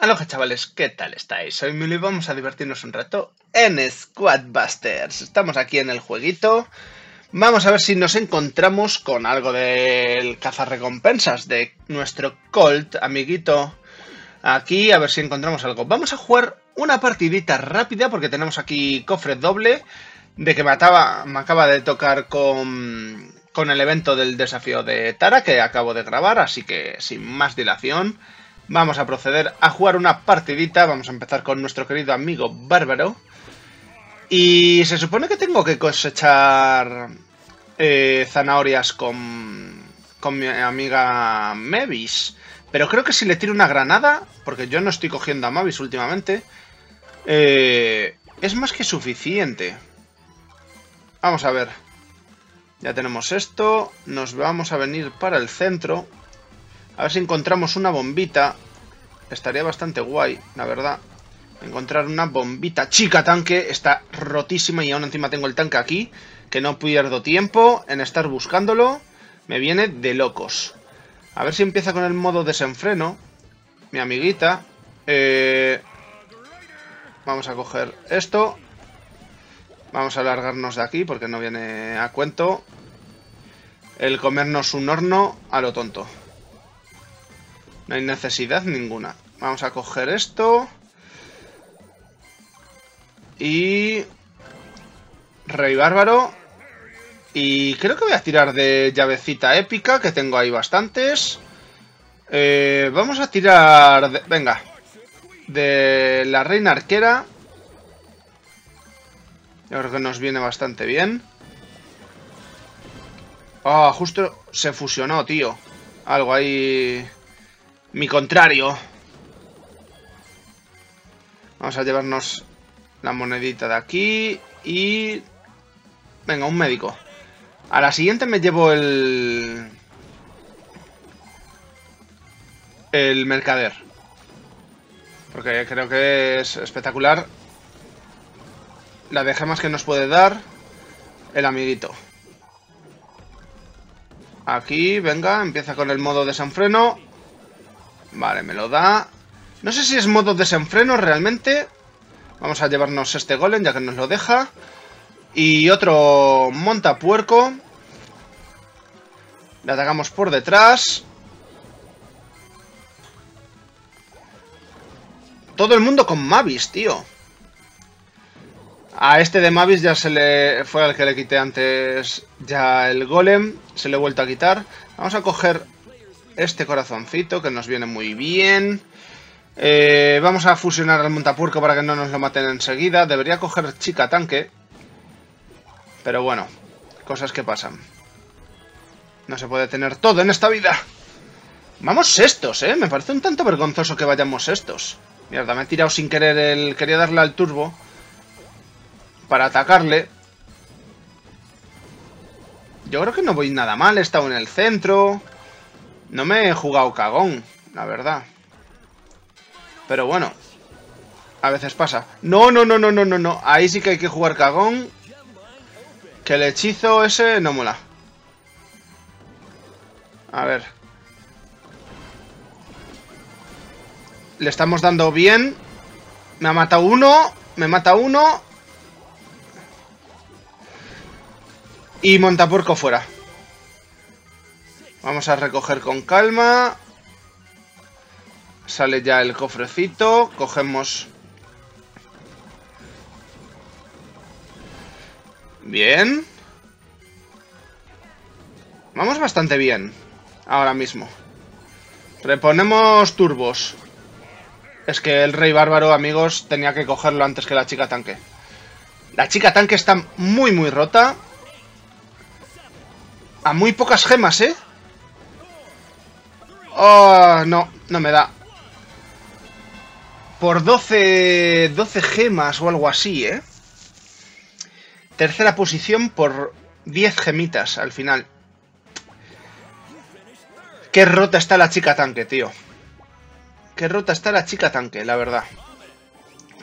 Aloha chavales, ¿qué tal estáis? Soy Milo y vamos a divertirnos un rato en Squad Busters. Estamos aquí en el jueguito. Vamos a ver si nos encontramos con algo del cazarrecompensas de nuestro Colt, amiguito. Aquí, a ver si encontramos algo. Vamos a jugar una partidita rápida porque tenemos aquí cofre doble de que me acaba de tocar con el evento del desafío de Tara que acabo de grabar, así que sin más dilación vamos a proceder a jugar una partidita. Vamos a empezar con nuestro querido amigo Bárbaro. Y se supone que tengo que cosechar zanahorias con mi amiga Mavis. Pero creo que si le tiro una granada, porque yo no estoy cogiendo a Mavis últimamente, es más que suficiente. Vamos a ver. Ya tenemos esto. Nos vamos a venir para el centro. A ver si encontramos una bombita. Estaría bastante guay, la verdad. Encontrar una bombita. Chica tanque, está rotísima y aún encima tengo el tanque aquí. Que no pierdo tiempo en estar buscándolo. Me viene de locos. A ver si empieza con el modo desenfreno. Mi amiguita. Vamos a coger esto. Vamos a largarnos de aquí porque no viene a cuento el comernos un horno a lo tonto. No hay necesidad ninguna. Vamos a coger esto. Y... Rey Bárbaro. Y creo que voy a tirar de llavecita épica, que tengo ahí bastantes. Vamos a tirar... Venga. De la Reina Arquera. Yo creo que nos viene bastante bien. Ah, justo se fusionó, tío. Algo ahí... Mi contrario. Vamos a llevarnos la monedita de aquí. Y... Venga, un médico. A la siguiente me llevo el... El mercader. Porque creo que es espectacular. La de gemas que nos puede dar el amiguito. Aquí, venga, empieza con el modo desenfreno. Vale, me lo da. No sé si es modo desenfreno realmente. Vamos a llevarnos este golem ya que nos lo deja. Y otro montapuerco. Le atacamos por detrás. Todo el mundo con Mavis, tío. A este de Mavis ya se le... Fue al que le quité antes ya el golem. Se le he vuelto a quitar. Vamos a coger... Este corazoncito que nos viene muy bien. Vamos a fusionar al montapuerco para que no nos lo maten enseguida. Debería coger chica tanque. Pero bueno, cosas que pasan. No se puede tener todo en esta vida. Vamos estos, Me parece un tanto vergonzoso que vayamos estos. Mierda, me he tirado sin querer el... Quería darle al turbo para atacarle. Yo creo que no voy nada mal. He estado en el centro... No me he jugado cagón, la verdad. Pero bueno, a veces pasa. No. Ahí sí que hay que jugar cagón. Que el hechizo ese no mola. A ver. Le estamos dando bien. Me ha matado uno. Me mata uno. Y montapuerco fuera. Vamos a recoger con calma. Sale ya el cofrecito. Cogemos. Bien. Vamos bastante bien. Ahora mismo. Reponemos turbos. Es que el Rey Bárbaro, amigos, tenía que cogerlo antes que la chica tanque. La chica tanque está muy, muy rota. A muy pocas gemas, Oh, no, no me da. Por 12 gemas o algo así, Tercera posición por 10 gemitas al final. Qué rota está la chica tanque, tío. Qué rota está la chica tanque, la verdad.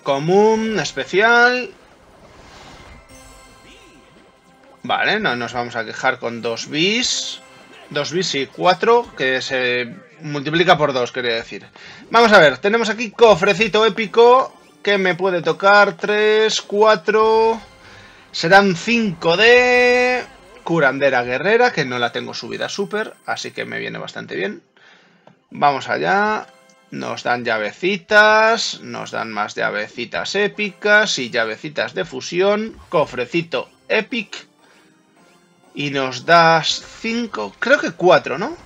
Común, especial... Vale, no nos vamos a quejar con 2 bis. 2 bis y 4, que se multiplica por 2, quería decir. Vamos a ver, tenemos aquí cofrecito épico, que me puede tocar 3, 4... Serán 5 de... Curandera Guerrera, que no la tengo subida súper, así que me viene bastante bien. Vamos allá. Nos dan llavecitas, nos dan más llavecitas épicas y llavecitas de fusión. Cofrecito épic. Y nos das 5, creo que 4, ¿no?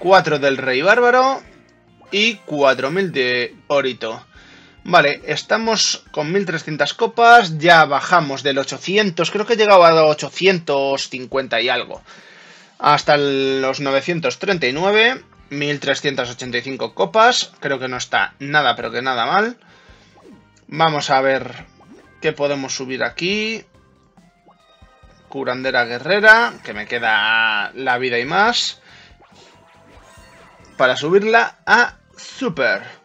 4 del Rey Bárbaro y 4000 de Orito. Vale, estamos con 1300 copas, ya bajamos del 800, creo que he llegado a 850 y algo. Hasta los 939, 1385 copas, creo que no está nada, pero que nada mal. Vamos a ver qué podemos subir aquí. Curandera Guerrera, que me queda la vida y más, para subirla a Super.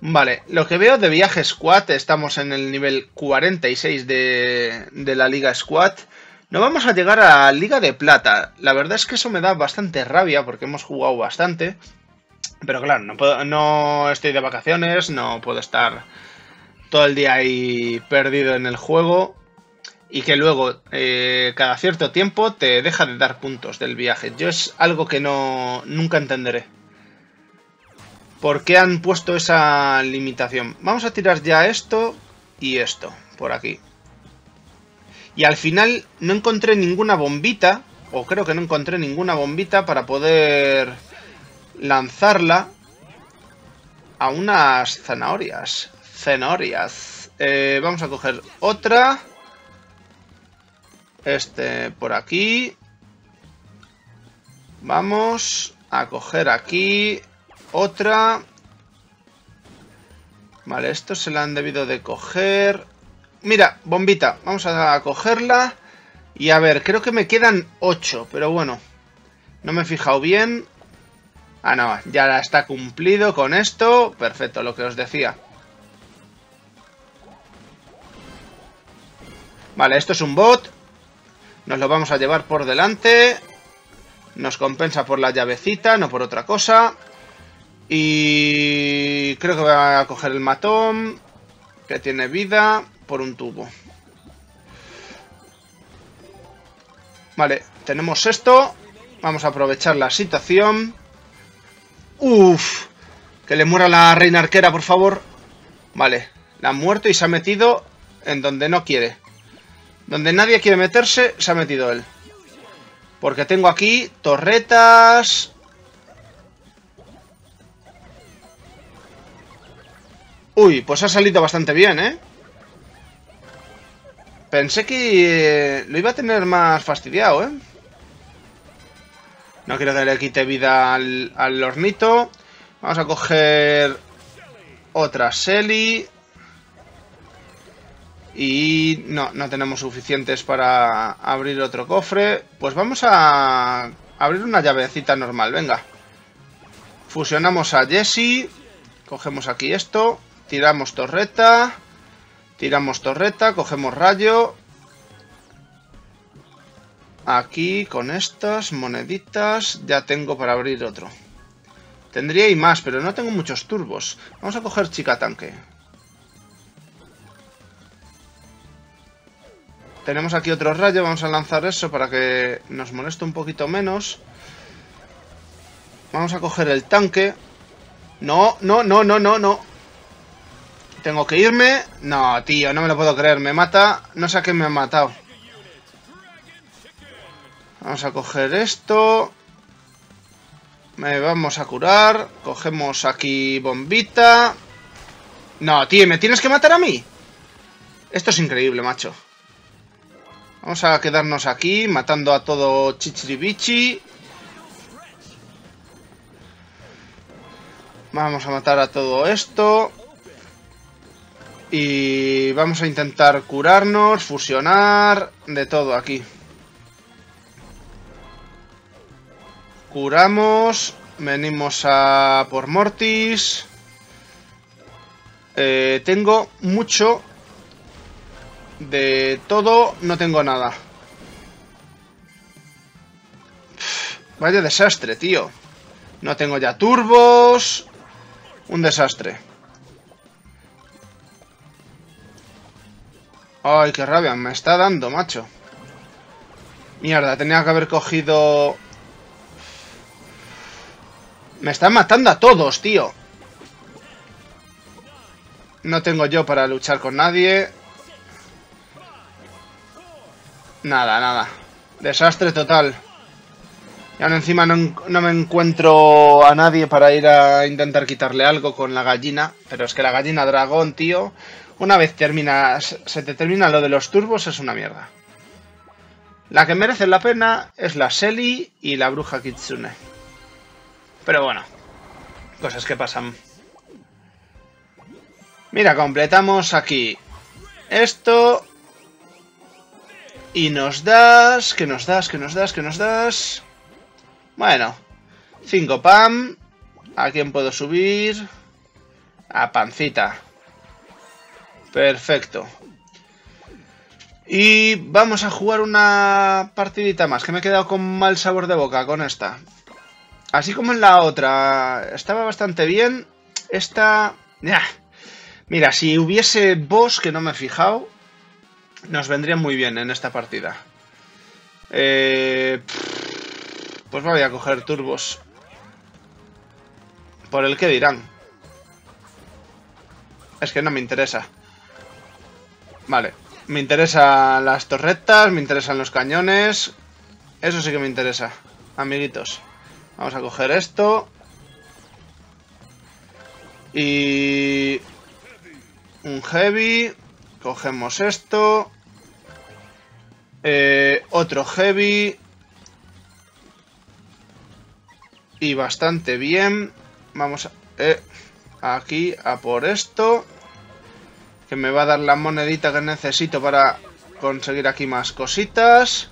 Vale, lo que veo de viaje Squad, estamos en el nivel 46 de la Liga Squad. No vamos a llegar a Liga de Plata. La verdad es que eso me da bastante rabia porque hemos jugado bastante. Pero claro, no estoy de vacaciones, no puedo estar todo el día ahí perdido en el juego. Y que luego, cada cierto tiempo, te deja de dar puntos del viaje. Yo es algo que nunca entenderé. ¿Por qué han puesto esa limitación? Vamos a tirar ya esto y esto, por aquí. Y al final no encontré ninguna bombita, o creo que no encontré ninguna bombita para poder lanzarla a unas zanahorias. Vamos a coger otra. Este por aquí. Vamos a coger aquí... Otra. Vale, esto se la han debido de coger. Mira, bombita. Vamos a cogerla. Y a ver, creo que me quedan 8. Pero bueno, no me he fijado bien. Ah, no, ya está cumplido con esto. Perfecto, lo que os decía. Vale, esto es un bot. Nos lo vamos a llevar por delante. Nos compensa por la llavecita, no por otra cosa. Y creo que voy a coger el matón, que tiene vida, por un tubo. Vale, tenemos esto. Vamos a aprovechar la situación. ¡Uf! Que le muera la Reina Arquera, por favor. Vale, la ha muerto y se ha metido en donde no quiere. Donde nadie quiere meterse, se ha metido él. Porque tengo aquí torretas... Uy, pues ha salido bastante bien, ¿eh? Pensé que lo iba a tener más fastidiado, ¿eh? No quiero que le quite vida al hornito. Vamos a coger otra Shelly. Y no tenemos suficientes para abrir otro cofre. Pues vamos a abrir una llavecita normal, venga. Fusionamos a Jessie. Cogemos aquí esto. Tiramos torreta, cogemos rayo. Aquí con estas moneditas ya tengo para abrir otro. Tendría y más, pero no tengo muchos turbos. Vamos a coger chica tanque. Tenemos aquí otro rayo, vamos a lanzar eso para que nos moleste un poquito menos. Vamos a coger el tanque. No. Tengo que irme. No, tío, no me lo puedo creer. Me mata. No sé a qué me han matado. Vamos a coger esto. Me vamos a curar. Cogemos aquí bombita. No, tío, ¿me tienes que matar a mí? Esto es increíble, macho. Vamos a quedarnos aquí matando a todo chichiribichi. Vamos a matar a todo esto. Y vamos a intentar curarnos, fusionar, de todo aquí. Curamos, venimos a por Mortis. Tengo mucho de todo, no tengo nada. Vaya desastre, tío. No tengo ya turbos. Un desastre. Ay, qué rabia me está dando, macho. Mierda, tenía que haber cogido... Me están matando a todos, tío. No tengo yo para luchar con nadie. Nada, nada. Desastre total. Y ahora encima no me encuentro a nadie para ir a intentar quitarle algo con la gallina. Pero es que la gallina dragón, tío... Una vez se te termina lo de los turbos, es una mierda. La que merece la pena es la Shelly y la bruja Kitsune. Pero bueno, cosas que pasan. Mira, completamos aquí esto. Y nos das... ¿Qué nos das? Bueno, 5 Pam. ¿A quién puedo subir? A Pancita. Perfecto. Y vamos a jugar una partidita más, que me he quedado con mal sabor de boca con esta. Así como en la otra estaba bastante bien, esta... Mira, si hubiese boss, que no me he fijado, nos vendría muy bien en esta partida. Pues voy a coger turbos. Por el que dirán. Es que no me interesa. Vale, me interesan las torretas, me interesan los cañones. Eso sí que me interesa, amiguitos. Vamos a coger esto. Y... un heavy. Cogemos esto. Otro heavy. Y bastante bien. Vamos a... aquí a por esto. Que me va a dar la monedita que necesito para conseguir aquí más cositas.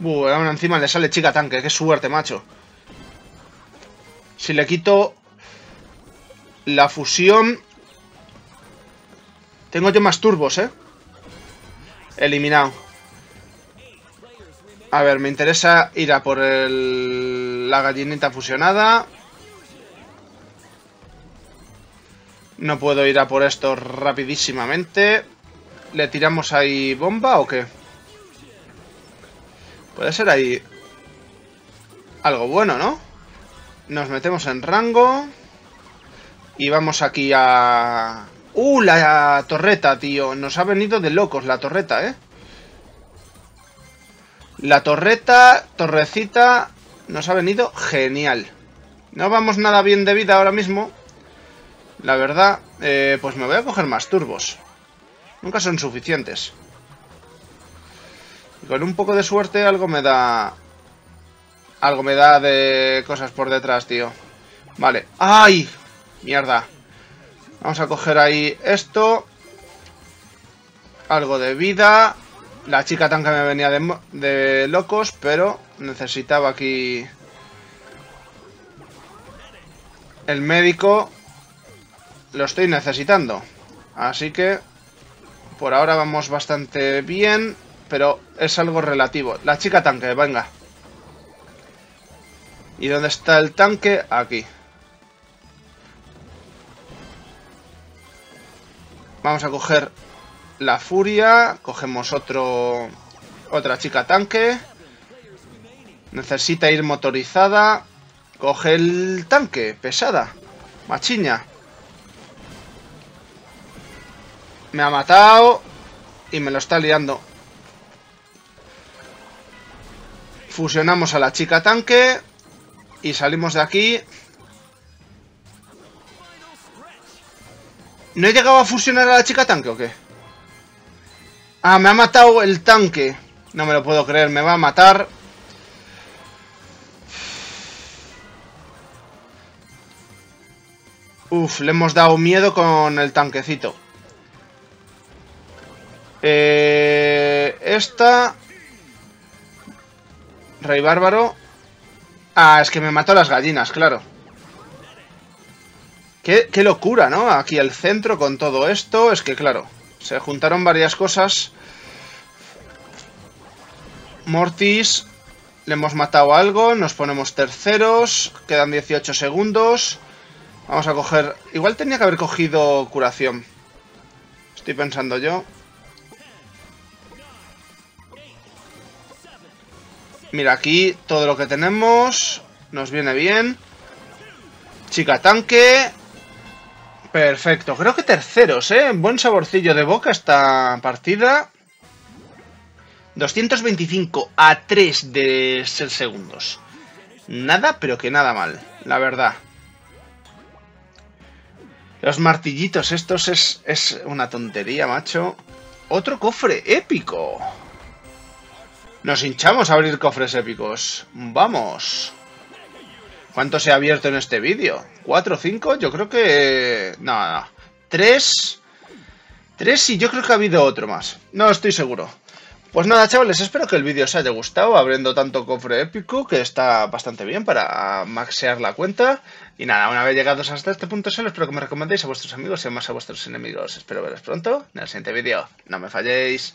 Bueno, encima le sale chica tanque. Qué suerte, macho. Si le quito la fusión... Tengo yo más turbos, ¿eh? Eliminado. A ver, me interesa ir a por la gallinita fusionada. No puedo ir a por esto rapidísimamente. ¿Le tiramos ahí bomba o qué? Puede ser ahí algo bueno, ¿no? Nos metemos en rango. Y vamos aquí a... ¡Uh! La torreta, tío. Nos ha venido de locos la torreta, ¿eh? La torreta, torrecita, nos ha venido genial. No vamos nada bien de vida ahora mismo. La verdad, pues me voy a coger más turbos. Nunca son suficientes. Y con un poco de suerte algo me da... Algo me da de cosas por detrás, tío. Vale. ¡Ay! Mierda. Vamos a coger ahí esto. Algo de vida... La chica tanca me venía de locos, pero necesitaba aquí el médico. Lo estoy necesitando. Así que por ahora vamos bastante bien, pero es algo relativo. La chica tanque, venga. ¿Y dónde está el tanque? Aquí. Vamos a coger... la furia, cogemos otra chica tanque. Necesita ir motorizada. Coge el tanque, pesada. Machiña. Me ha matado y me lo está liando. Fusionamos a la chica tanque y salimos de aquí. ¿No he llegado a fusionar a la chica tanque o qué? Ah, me ha matado el tanque. No me lo puedo creer, me va a matar. Uf, le hemos dado miedo con el tanquecito. Esta... Rey Bárbaro. Ah, es que me mató las gallinas, claro. Qué locura, ¿no? Aquí el centro con todo esto. Es que claro... Se juntaron varias cosas. Mortis. Le hemos matado algo. Nos ponemos terceros. Quedan 18 segundos. Vamos a coger... Igual tenía que haber cogido curación. Estoy pensando yo. Mira, aquí todo lo que tenemos nos viene bien. Chica tanque. Perfecto. Creo que terceros, ¿eh? Buen saborcillo de boca esta partida. 225 a 3 de 6 segundos. Nada, pero que nada mal, la verdad. Los martillitos estos es una tontería, macho. Otro cofre épico. Nos hinchamos a abrir cofres épicos. Vamos. ¿Cuánto se ha abierto en este vídeo? ¿4 o 5? Yo creo que... No, no. 3. 3 y yo creo que ha habido otro más. No estoy seguro. Pues nada, chavales. Espero que el vídeo os haya gustado. Abriendo tanto cofre épico, que está bastante bien para maxear la cuenta. Y nada, una vez llegados hasta este punto solo, espero que me recomendéis a vuestros amigos y más a vuestros enemigos. Espero veros pronto en el siguiente vídeo. No me falléis.